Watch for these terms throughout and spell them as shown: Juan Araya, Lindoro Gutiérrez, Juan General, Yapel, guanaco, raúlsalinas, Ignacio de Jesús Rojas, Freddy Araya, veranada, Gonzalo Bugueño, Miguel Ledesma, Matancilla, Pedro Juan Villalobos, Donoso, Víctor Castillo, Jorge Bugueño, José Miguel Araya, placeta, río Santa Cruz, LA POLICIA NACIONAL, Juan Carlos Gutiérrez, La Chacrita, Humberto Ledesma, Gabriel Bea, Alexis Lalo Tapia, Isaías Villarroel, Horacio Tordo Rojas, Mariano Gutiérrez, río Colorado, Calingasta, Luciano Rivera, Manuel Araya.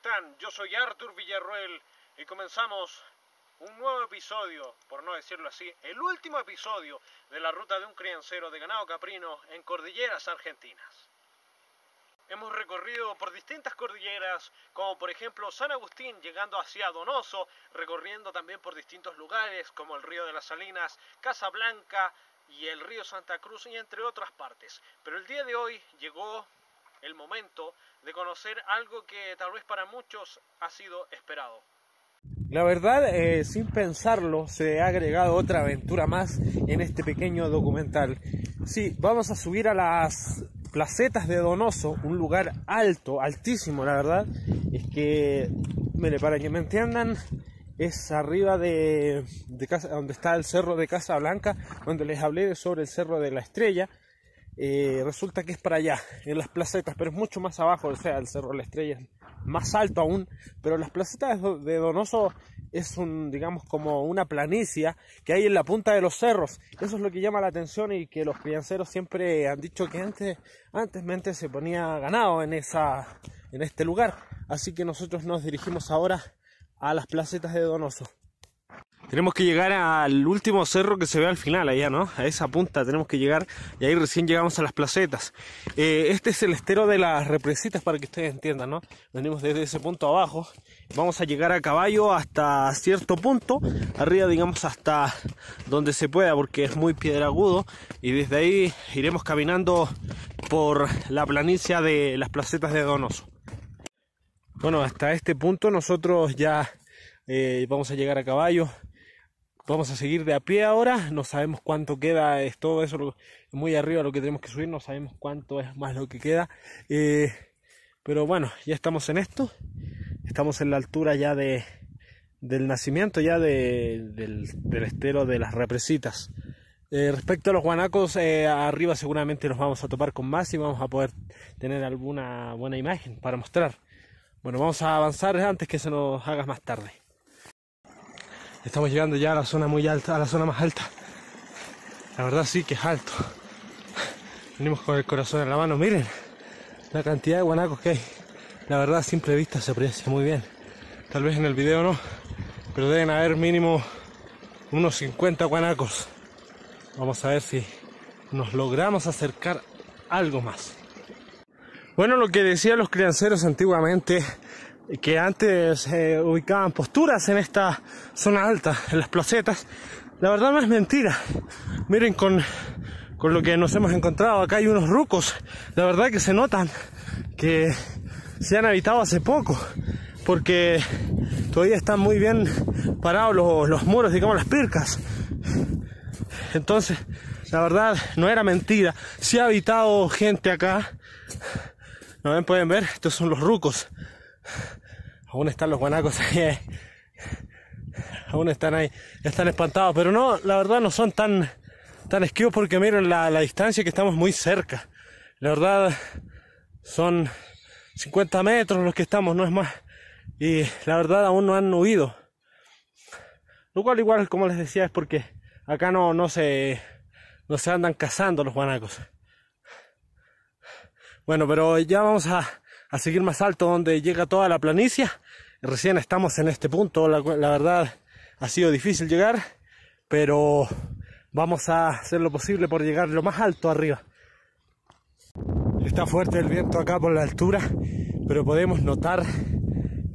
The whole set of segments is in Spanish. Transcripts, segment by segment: están? Yo soy Arthur Villarroel y comenzamos un nuevo episodio, por no decirlo así, el último episodio de la ruta de un criancero de ganado caprino en Cordilleras Argentinas. Hemos recorrido por distintas cordilleras, como por ejemplo San Agustín, llegando hacia Donoso, recorriendo también por distintos lugares como el río de las Salinas, Casa Blanca y el río Santa Cruz, y entre otras partes. Pero el día de hoy llegó el momento de conocer algo que tal vez para muchos ha sido esperado. La verdad, sin pensarlo, se ha agregado otra aventura más en este pequeño documental. Sí, vamos a subir a las placetas de Donoso, un lugar alto, altísimo, la verdad es que, mire, para que me entiendan, es arriba de casa, donde está el cerro de Casa Blanca, donde les hablé sobre el cerro de La Estrella. Resulta que es para allá, en las placetas, pero es mucho más abajo, o sea, el cerro de La Estrella es más alto aún, pero las placetas de Donoso es un, digamos, como una planicia que hay en la punta de los cerros. Eso es lo que llama la atención y que los crianceros siempre han dicho que antes se ponía ganado en este lugar. Así que nosotros nos dirigimos ahora a las placetas de Donoso. Tenemos que llegar al último cerro que se ve al final allá, ¿no? A esa punta tenemos que llegar y ahí recién llegamos a las placetas. Este es el estero de las represitas, para que ustedes entiendan, ¿no? Venimos desde ese punto abajo. Vamos a llegar a caballo hasta cierto punto, arriba digamos hasta donde se pueda, porque es muy piedragudo. Y desde ahí iremos caminando por la planicie de las placetas de Donoso. Bueno, hasta este punto nosotros ya vamos a llegar a caballo. Vamos a seguir de a pie ahora, no sabemos cuánto queda, es todo eso muy arriba lo que tenemos que subir, no sabemos cuánto es más lo que queda. Pero bueno, ya estamos en esto, estamos en la altura ya del nacimiento, ya del estero de las represitas. Respecto a los guanacos, arriba seguramente los vamos a topar con más y vamos a poder tener alguna buena imagen para mostrar. Bueno, vamos a avanzar antes que se nos haga más tarde. Estamos llegando ya a la zona muy alta, a la zona más alta. La verdad sí que es alto. Venimos con el corazón en la mano. Miren la cantidad de guanacos que hay. La verdad a simple vista se aprecia muy bien. Tal vez en el video no, pero deben haber mínimo unos 50 guanacos. Vamos a ver si nos logramos acercar algo más. Bueno, lo que decían los crianceros antiguamente, que antes ubicaban posturas en esta zona alta, en las placetas, la verdad no es mentira. Miren con lo que nos hemos encontrado. Acá hay unos rucos, la verdad que se notan que se han habitado hace poco, porque todavía están muy bien parados los muros, digamos las pircas. Entonces, la verdad no era mentira, se ha habitado gente acá. ¿No ven? Pueden ver, estos son los rucos. Aún están los guanacos ahí, aún están ahí, están espantados, pero no, la verdad no son tan esquivos, porque miren la distancia que estamos muy cerca. La verdad son 50 metros los que estamos, no es más, y la verdad aún no han huido, lo cual igual, como les decía, es porque acá no se andan cazando los guanacos. Bueno, pero ya vamos a seguir más alto, donde llega toda la planicie. Recién estamos en este punto, la verdad ha sido difícil llegar, pero vamos a hacer lo posible por llegar lo más alto arriba. Está fuerte el viento acá por la altura, pero podemos notar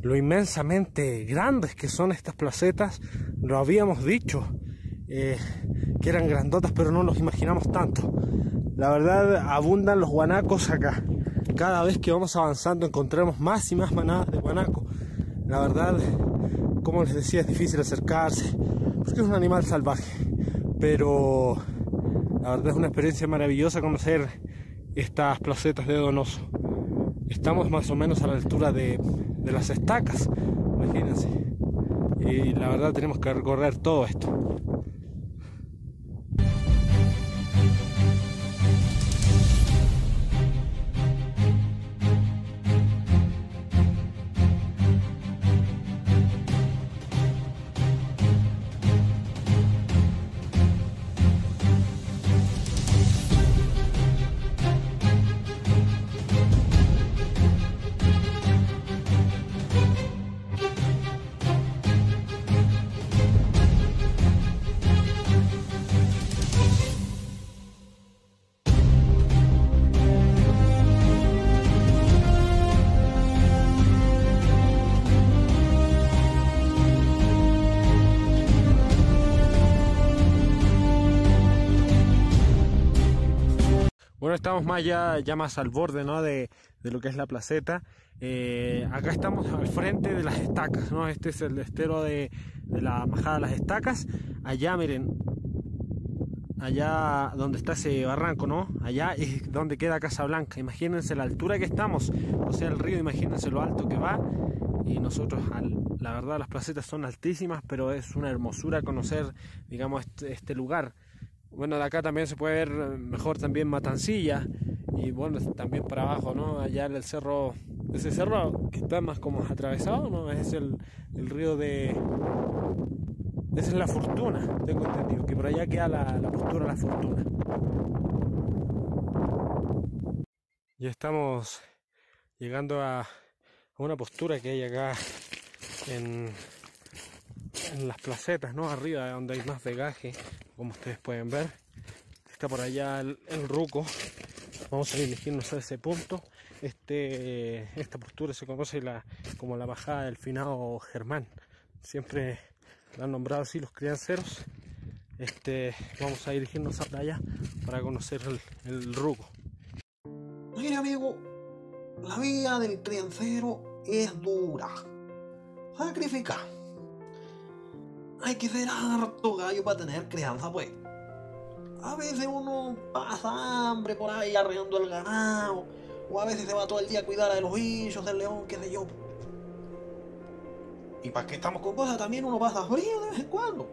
lo inmensamente grandes que son estas placetas. Lo habíamos dicho, que eran grandotas, pero no nos imaginamos tanto. La verdad abundan los guanacos acá. Cada vez que vamos avanzando encontramos más y más manadas de guanaco. La verdad, como les decía, es difícil acercarse porque es un animal salvaje, pero la verdad es una experiencia maravillosa conocer estas placetas de Donoso. Estamos más o menos a la altura de las estacas, imagínense, y la verdad tenemos que recorrer todo esto. bueno, estamos más ya más al borde, ¿no?, de lo que es la placeta. Acá estamos al frente de las estacas, ¿no? Este es el estero de la bajada de las estacas. Allá, miren, allá donde está ese barranco, ¿no?, allá es donde queda Casa Blanca. Imagínense la altura que estamos, o sea, el río, imagínense lo alto que va. Y nosotros, la verdad, las placetas son altísimas, pero es una hermosura conocer, digamos, este lugar. Bueno, de acá también se puede ver mejor también Matancilla, y bueno, también para abajo, ¿no?, allá el cerro, ese cerro que está más como atravesado, ¿no?, es el río de... Esa es La Fortuna, tengo entendido, que por allá queda la postura La Fortuna. Ya estamos llegando a una postura que hay acá en las placetas, ¿no?, arriba, donde hay más vegaje, como ustedes pueden ver. Está por allá el ruco. Vamos a dirigirnos a ese punto. Esta postura se conoce como la bajada del finado germán. Siempre la han nombrado así los crianceros. Vamos a dirigirnos hasta allá para conocer el ruco. Mira, amigo, la vida del criancero es dura, sacrificar. Hay que ser harto gallo para tener crianza, pues. A veces uno pasa hambre por ahí arreando el ganado, o a veces se va todo el día a cuidar a los bichos, del león, qué sé yo. Y para qué estamos con cosas, también uno pasa frío de vez en cuando.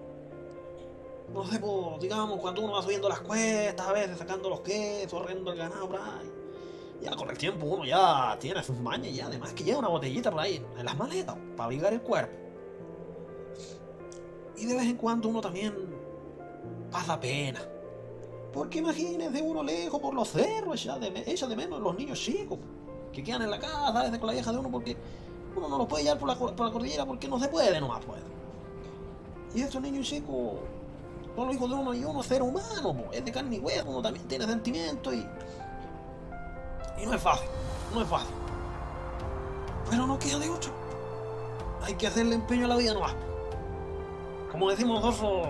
No sé, pues, digamos, cuando uno va subiendo las cuestas, a veces sacando los quesos, arreando el ganado por ahí. Ya con el tiempo uno ya tiene sus mañas, y además que lleva una botellita por ahí en las maletas para abrigar el cuerpo. Y de vez en cuando uno también pasa pena. Porque imagínense uno lejos por los cerros, echa de menos los niños chicos que quedan en la casa a veces con la vieja de uno, porque uno no los puede llevar por la cordillera, porque no se puede, nomás puede. Y estos niños chicos son los hijos de uno, y uno es ser humano, po, es de carne y hueso, uno también tiene sentimientos y no es fácil, no es fácil. Pero no queda de otra. Hay que hacerle empeño a la vida nomás. Como decimos nosotros,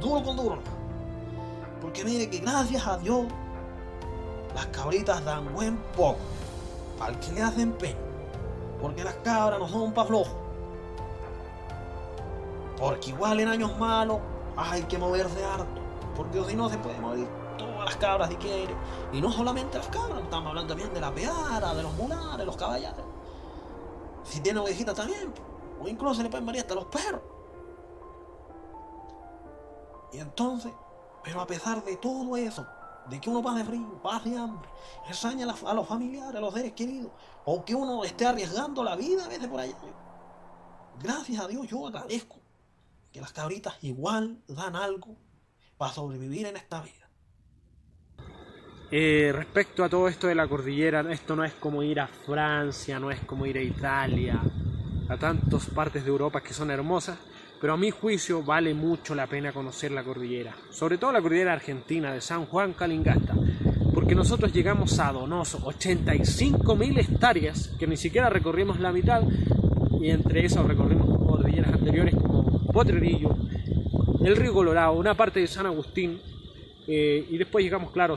duro con duro. Porque mire que gracias a Dios las cabritas dan buen poco al que le hace empeño. Porque las cabras no son pa' flojos. Porque igual en años malos hay que moverse harto. Porque si no se puede morir todas las cabras si quiere. Y no solamente las cabras, estamos hablando también de la peara, de los mulares, de los caballeros. Si tiene ovejitas también. O incluso se le pueden morir hasta los perros. Y entonces, pero a pesar de todo eso, de que uno pase frío, pase hambre, extraña a los familiares, a los seres queridos, o que uno esté arriesgando la vida a veces por allá, gracias a Dios yo agradezco que las cabritas igual dan algo para sobrevivir en esta vida. Respecto a todo esto de la cordillera, esto no es como ir a Francia, no es como ir a Italia, a tantas partes de Europa que son hermosas. Pero a mi juicio vale mucho la pena conocer la cordillera, sobre todo la cordillera argentina de San Juan Calingasta, porque nosotros llegamos a Donoso, 85.000 hectáreas, que ni siquiera recorrimos la mitad, y entre esas recorrimos cordilleras anteriores como Potrerillo, el río Colorado, una parte de San Agustín, y después llegamos, claro,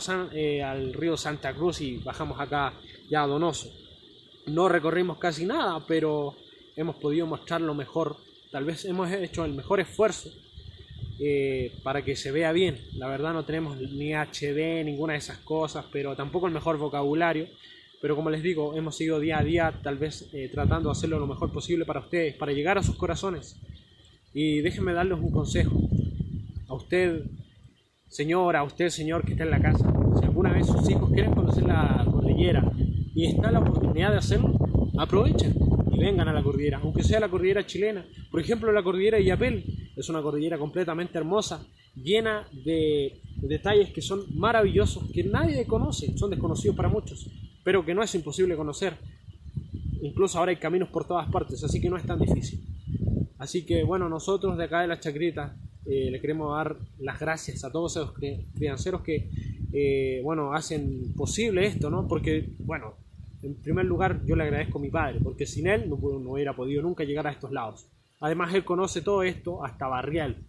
al río Santa Cruz y bajamos acá ya a Donoso. No recorrimos casi nada, pero hemos podido mostrar lo mejor. Tal vez hemos hecho el mejor esfuerzo para que se vea bien. La verdad no tenemos ni HD, ninguna de esas cosas, pero tampoco el mejor vocabulario. Pero como les digo, hemos ido día a día, tal vez tratando de hacerlo lo mejor posible para ustedes, para llegar a sus corazones. Y déjenme darles un consejo. A usted, señora, a usted, señor, que está en la casa. Si alguna vez sus hijos quieren conocer la cordillera y está la oportunidad de hacerlo, aprovechen. Y vengan a la cordillera, aunque sea la cordillera chilena. Por ejemplo, la cordillera de Yapel es una cordillera completamente hermosa, llena de detalles que son maravillosos, que nadie conoce, son desconocidos para muchos, pero que no es imposible conocer. Incluso ahora hay caminos por todas partes, así que no es tan difícil. Así que bueno, nosotros de acá de La Chacrita le queremos dar las gracias a todos esos crianceros que bueno, hacen posible esto, ¿no? Porque bueno, en primer lugar, yo le agradezco a mi padre, porque sin él no hubiera podido nunca llegar a estos lados. Además, él conoce todo esto hasta Barrial.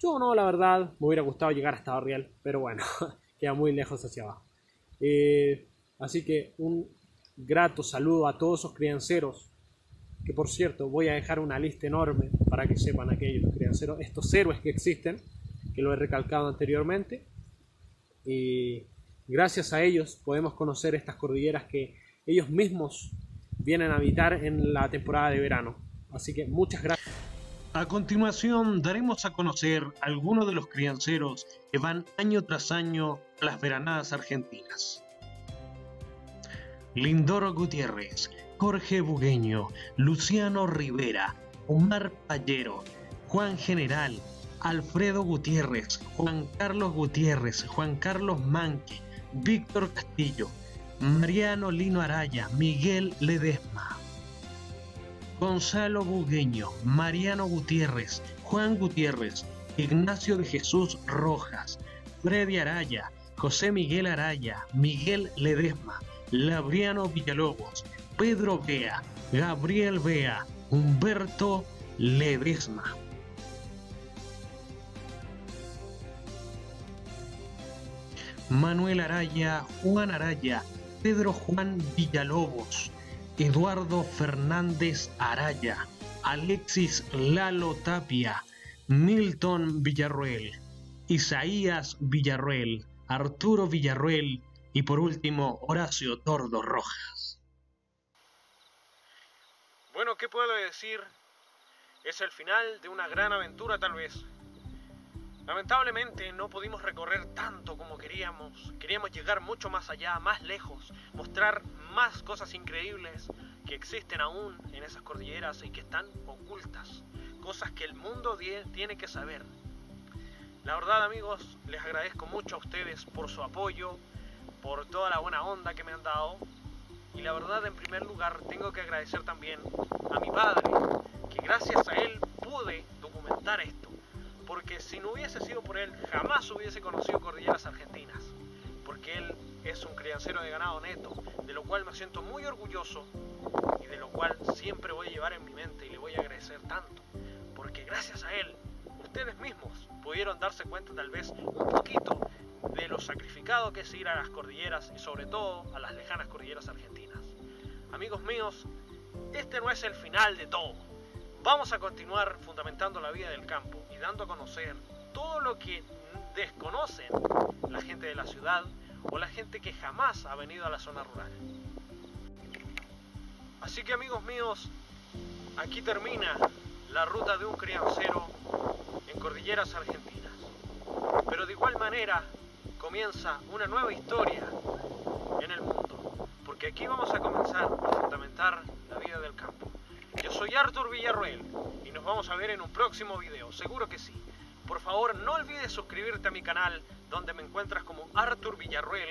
Yo no, la verdad, me hubiera gustado llegar hasta Barrial, pero bueno, queda muy lejos hacia abajo. Así que un grato saludo a todos esos crianceros, que por cierto voy a dejar una lista enorme para que sepan aquellos crianceros, estos héroes que existen, que lo he recalcado anteriormente, y gracias a ellos podemos conocer estas cordilleras que ellos mismos vienen a habitar en la temporada de verano. Así que muchas gracias. A continuación daremos a conocer algunos de los crianceros que van año tras año a las veranadas argentinas. Lindoro Gutiérrez, Jorge Bugueño, Luciano Rivera, Omar Pallero, Juan General, Alfredo Gutiérrez, Juan Carlos Gutiérrez, Juan Carlos Manque, Víctor Castillo, Mariano Lino Araya, Miguel Ledesma, Gonzalo Bugueño, Mariano Gutiérrez, Juan Gutiérrez, Ignacio de Jesús Rojas, Freddy Araya, José Miguel Araya, Miguel Ledesma, Labriano Villalobos, Pedro Bea, Gabriel Bea, Humberto Ledesma. Manuel Araya, Juan Araya, Pedro Juan Villalobos, Eduardo Fernández Araya, Alexis Lalo Tapia, Milton Villarroel, Isaías Villarroel, Arturo Villarroel y por último Horacio Tordo Rojas. Bueno, ¿qué puedo decir? Es el final de una gran aventura tal vez. Lamentablemente no pudimos recorrer tanto como queríamos. Queríamos llegar mucho más allá, más lejos, mostrar más cosas increíbles que existen aún en esas cordilleras y que están ocultas, cosas que el mundo tiene que saber. La verdad, amigos, les agradezco mucho a ustedes por su apoyo, por toda la buena onda que me han dado. Y la verdad, en primer lugar, tengo que agradecer también a mi padre, que gracias a él pude documentar esto. Porque si no hubiese sido por él, jamás hubiese conocido Cordilleras Argentinas. Porque él es un criancero de ganado neto, de lo cual me siento muy orgulloso y de lo cual siempre voy a llevar en mi mente y le voy a agradecer tanto. Porque gracias a él, ustedes mismos pudieron darse cuenta tal vez un poquito de lo sacrificado que es ir a las cordilleras y sobre todo a las lejanas Cordilleras Argentinas. Amigos míos, este no es el final de todo. Vamos a continuar fundamentando la vida del campo, dando a conocer todo lo que desconocen la gente de la ciudad o la gente que jamás ha venido a la zona rural. Así que, amigos míos, aquí termina la ruta de un criancero en Cordilleras Argentinas. Pero de igual manera comienza una nueva historia en el mundo, porque aquí vamos a comenzar a fundamentar la vida del campo. Yo soy Arthur Villarroel y nos vamos a ver en un próximo video, seguro que sí. Por favor, no olvides suscribirte a mi canal, donde me encuentras como Arthur Villarroel,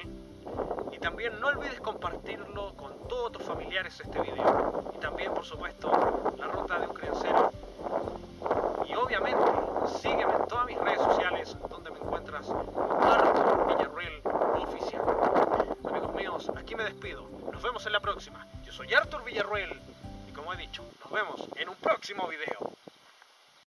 y también no olvides compartirlo con todos tus familiares este video. Y también, por supuesto, la ruta de un criancero. Y obviamente, sígueme en todas mis redes sociales, donde me encuentras como Arthur Villarroel Oficial. Amigos míos, aquí me despido. Nos vemos en la próxima. Yo soy Arthur Villarroel. Como he dicho, nos vemos en un próximo video.